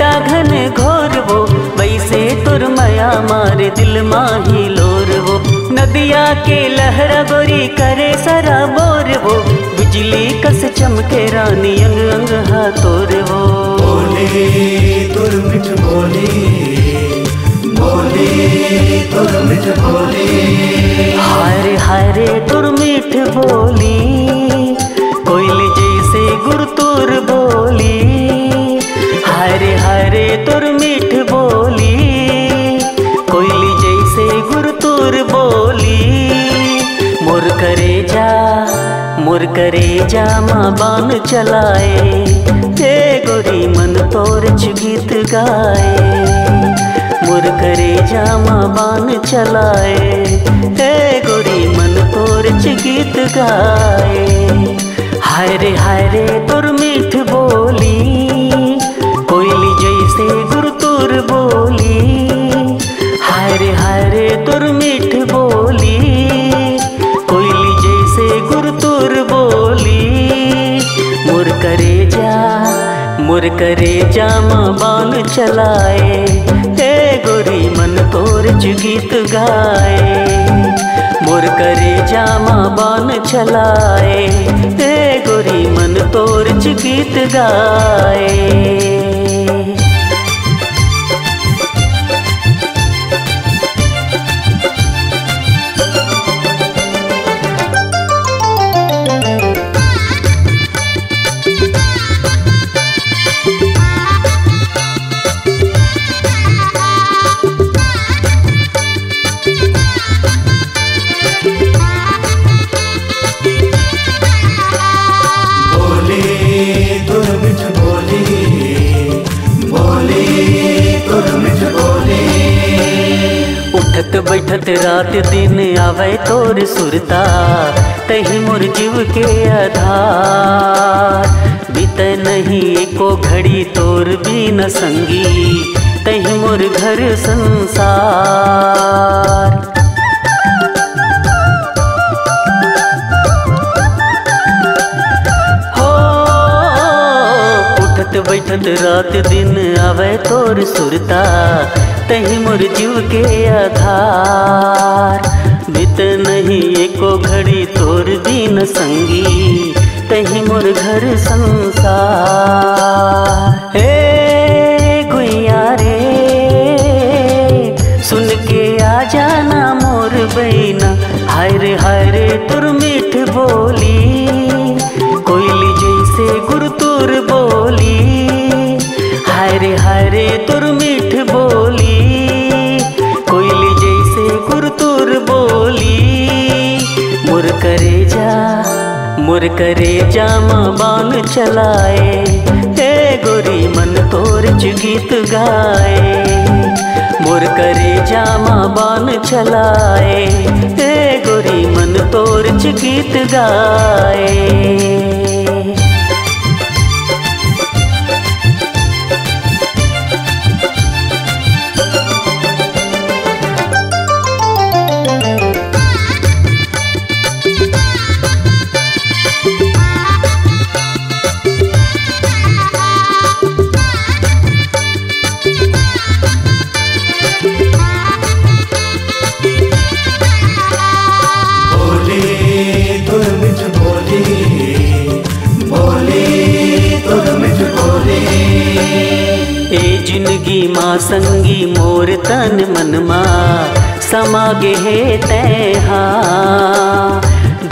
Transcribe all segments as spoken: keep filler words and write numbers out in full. का घन घोर वो, वैसे तुरमया मारे दिल माही लोर वो। नदिया के लहरा गोरी करे सरा बोर वो, बिजली कस चमके रानी अंग अंग हा तोर वो। बोले तुर मिठ बोले, बोले तुर मिठ बोले, हरे हरे तुर मिठ बोली, कोयल जैसे गुर तुर बोली, हरे हरे तुर मिठ बोली, कोयल जैसे गुर तुर बोली। मोर करे जा मोर करे जा माँ बान चलाए, हे गोरी मन तोर गीत गाए। मोर करे जा माँ बान चलाए, हे गोरी मन तोर गीत गाए। हरे हरे तुर मीठ बोली, कोयली जैसे गुर तुर बोली, हरे हरे तुर मीठ बोली, कोयली जैसे गुर तुर बोली। मुर करे जा मुर करे जा माँ बान चलाए, हे गोरी मन तोर गीत गाए। मुर करे जा माँ बान चलाए, हे गोरी मन तोर गीत गाए। उठत बैठत रात दिन आवे तोर सुरता, तही मोर जीव के आधार। बीते नहीं एको घड़ी तोर बिना संगी, तही मोर घर संसार। हो उठत बैठत रात दिन आवे तोर सुरता, तही मोर जीव के आधार। बीत नहीं एको घड़ी तोर बिन संगी, तही मोर घर संसार। हे गुइया रे सुन के आ जाना मोर बहना, हाय रे हाय रे तुर मीठ बोली, कोयली जैसे गुर तुर बोली, हाय रे हाय रे तुर मीठ बोली, करे जा मुर करे जा माँ बान चलाए, हे गोरी मन तोर गीत गाए। मुर करे जा माँ बान चलाए, हे गोरी मन तोर गीत गाए। जिंदगी माँ संगी मोर तन मन माँ समागे है तैहा।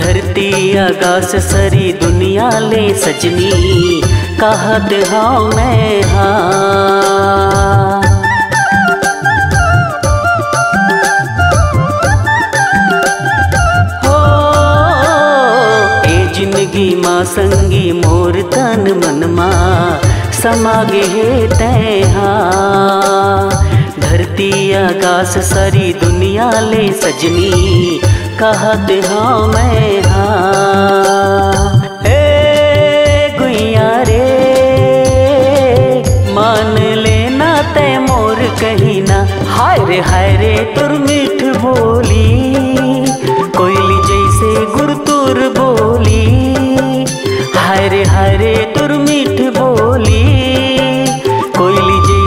धरती आकाश सरी दुनिया ले सजनी, कहत हाव मैं हाँ। हो ए जिंदगी माँ संगी मोर तन मन माँ समागे है तैहा। धरती आकाश सारी दुनिया ले सजनी, कहत हाँ मैं हाँ। ए गुइया रे मान लेना तै मोर कहीना, हाय रे हाय रे तुर मीठ बोली, कोयली जैसे गुर तुर बोली, हाय रे हाय रे तुर मीठ बोली, कोयली जी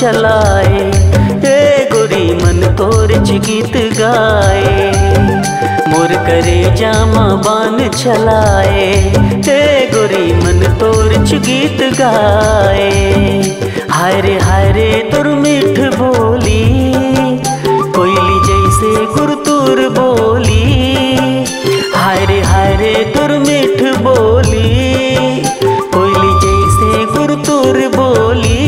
चलाए, ए गोरी मन तोरच गीत गाए। मोर करे जामा बान चलाए, ए गोरी मन तोरच गीत गाए। हाय रे हाय रे तुर मीठ बोली, कोयली जैसे गुरतुर बोली। हाय रे हाय रे तुर मीठ बोली, कोयली जैसे गुरतुर बोली।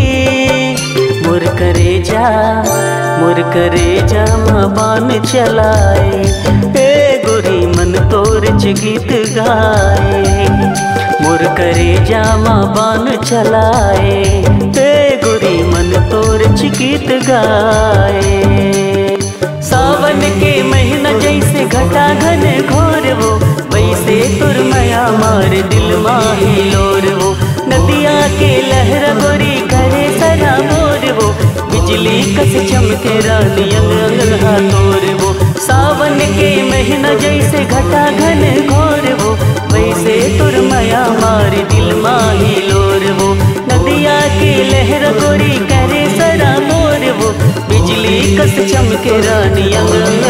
मोर करे जा मोर करे जा बान चलाए, ए गोरी मन तोरच गीत गाए। मोर करे जा बान चलाए, ए गोरी मन तोरच गीत गाए। सावन के महीना जैसे घटा घन घोर वो, वैसे तुर मया मार दिल माही लोर वो। नदिया के लहर गोरी करे सरा मोर वो, बिजली कस चमके रानी अंगलहा तोर वो। सावन के महीना जैसे घटा घन घोर वो, वैसे तुर मया मार दिल माही लोर वो। नदिया के लहर गोरी करे सरा मोर वो, बिजली कस चमके रानी अंग